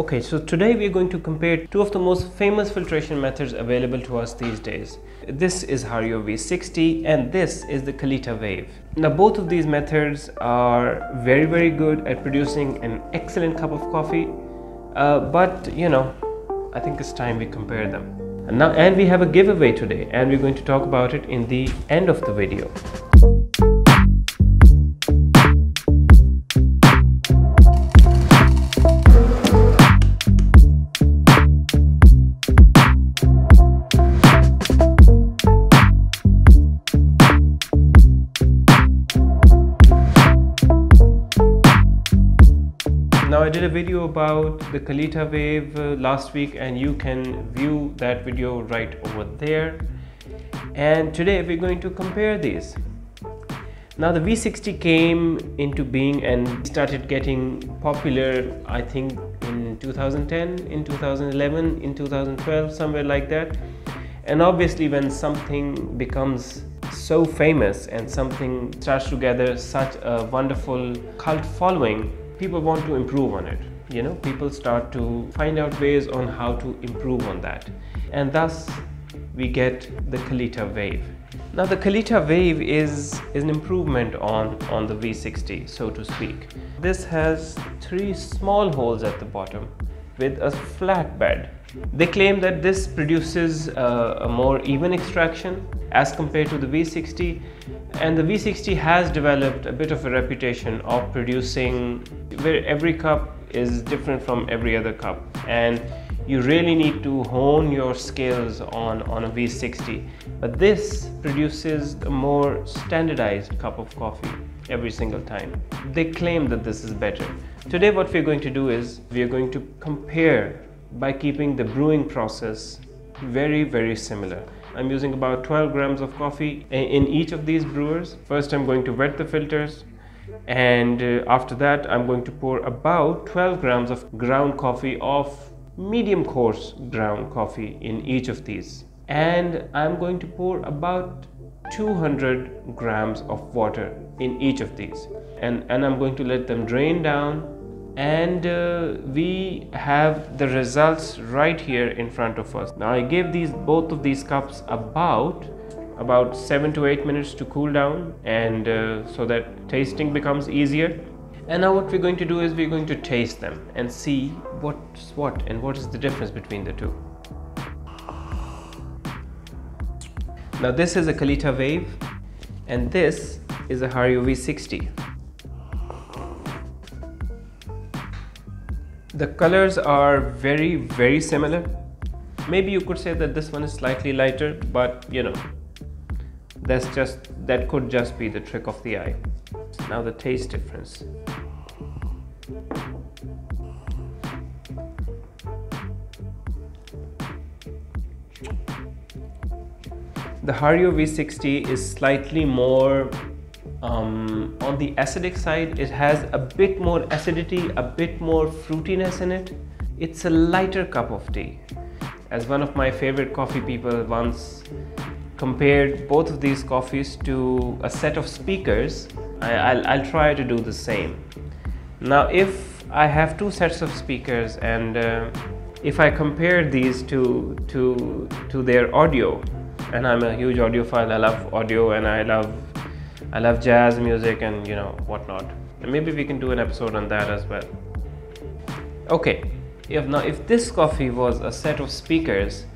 Okay, so today we're going to compare two of the most famous filtration methods available to us these days. This is Hario V60 and this is the Kalita Wave. Now both of these methods are very good at producing an excellent cup of coffee, but you know, I think it's time we compare them. And now, and we have a giveaway today and we're going to talk about it in the end of the video. Now I did a video about the Kalita Wave last week and you can view that video right over there. And today we're going to compare these. Now the V60 came into being and started getting popular, I think in 2010, in 2011, in 2012, somewhere like that. And obviously when something becomes so famous and something starts to gather such a wonderful cult following, people want to improve on it, you know, people start to find out ways on how to improve on that. And thus we get the Kalita Wave. Now the Kalita Wave is an improvement on the V60, so to speak. This has three small holes at the bottom with a flat bed. They claim that this produces a more even extraction as compared to the V60, and the V60 has developed a bit of a reputation of producing where every cup is different from every other cup, and you really need to hone your skills on a V60. But this produces a more standardized cup of coffee every single time. They claim that this is better. Today what we're going to do is we're going to compare by keeping the brewing process very similar. I'm using about 12 grams of coffee in each of these brewers. First I'm going to wet the filters, and after that I'm going to pour about 12 grams of ground coffee, of medium coarse ground coffee, in each of these, and I'm going to pour about 200 grams of water in each of these, and I'm going to let them drain down. And we have the results right here in front of us. Now I gave these, both of these cups, about 7 to 8 minutes to cool down, and so that tasting becomes easier. And now what we're going to do is we're going to taste them and see what's what and what is the difference between the two. Now this is a Kalita Wave and this is a Hario V60. The colors are very similar. Maybe you could say that this one is slightly lighter, but you know, that's just, that could just be the trick of the eye. Now the taste difference. The Hario V60 is slightly more on the acidic side. It has a bit more acidity, a bit more fruitiness in it. It's a lighter cup of tea. As one of my favorite coffee people once compared both of these coffees to a set of speakers, I'll try to do the same. Now if I have two sets of speakers and if I compare these to their audio, and I'm a huge audiophile, I love audio and I love jazz music and you know whatnot. And maybe we can do an episode on that as well. Okay, if this coffee was a set of speakers,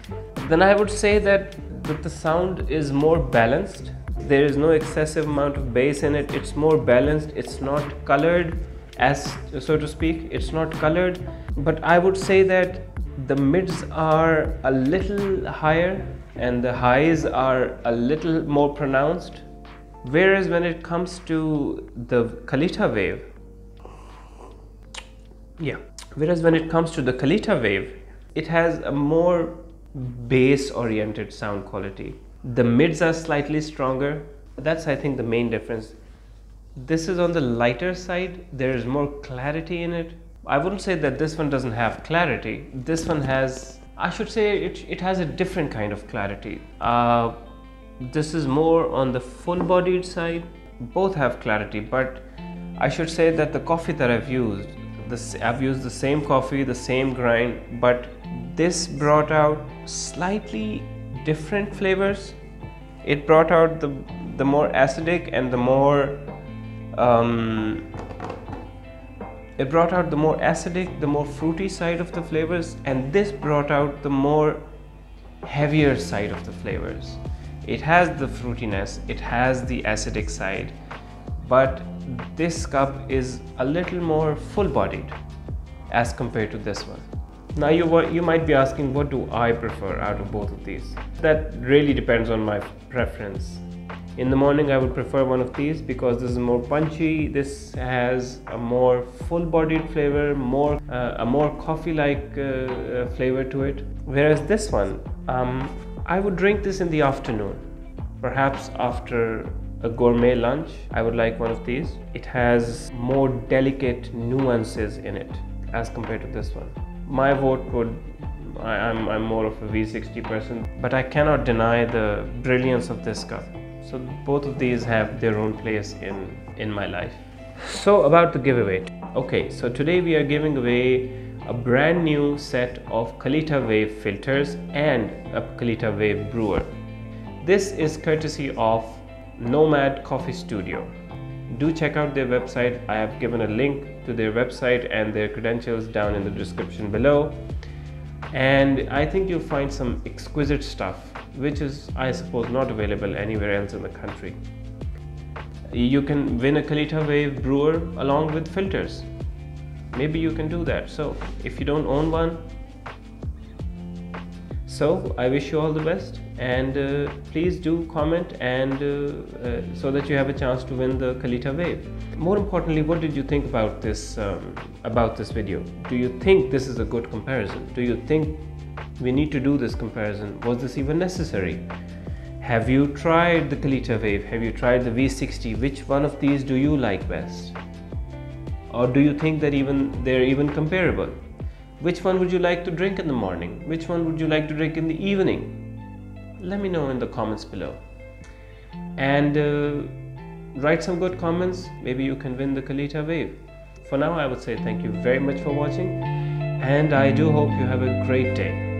then I would say that the sound is more balanced. There is no excessive amount of bass in it. It's more balanced. It's not colored, as so to speak. It's not colored, but I would say that the mids are a little higher and the highs are a little more pronounced. Whereas when it comes to the Kalita Wave, it has a more bass-oriented sound quality. The mids are slightly stronger. That's, I think, the main difference. This is on the lighter side. There is more clarity in it. I wouldn't say that this one doesn't have clarity. This one has, I should say, it has a different kind of clarity. This is more on the full-bodied side. Both have clarity, but I should say that the coffee that I've used, I've used the same coffee, the same grind, but this brought out slightly different flavors. It brought out the more acidic and the more the more fruity side of the flavors, and this brought out the more heavier side of the flavors. It has the fruitiness, it has the acidic side, but this cup is a little more full-bodied as compared to this one. Now you might be asking, what do I prefer out of both of these? That really depends on my preference. In the morning I would prefer one of these because this is more punchy, this has a more full-bodied flavor, a more coffee-like flavor to it. Whereas this one, I would drink this in the afternoon, perhaps after a gourmet lunch. I would like one of these. It has more delicate nuances in it as compared to this one. My vote would, I'm more of a V60 person, but I cannot deny the brilliance of this cup. So both of these have their own place in my life. So about the giveaway. Okay, so today we are giving away a brand new set of Kalita Wave filters and a Kalita Wave brewer. This is courtesy of Nomad Coffee Studio. Do check out their website. I have given a link to their website and their credentials down in the description below, and I think you'll find some exquisite stuff which is, I suppose, not available anywhere else in the country. You can win a Kalita Wave brewer along with filters. Maybe you can do that. So if you don't own one, so I wish you all the best, and please do comment, and so that you have a chance to win the Kalita Wave. More importantly, what did you think about this video? Do you think this is a good comparison? Do you think we need to do this comparison? Was this even necessary? Have you tried the Kalita Wave? Have you tried the V60? Which one of these do you like best? Or do you think that they're even comparable? Which one would you like to drink in the morning? Which one would you like to drink in the evening? Let me know in the comments below. And write some good comments. Maybe you can win the Kalita Wave. For now, I would say thank you very much for watching, and I do hope you have a great day.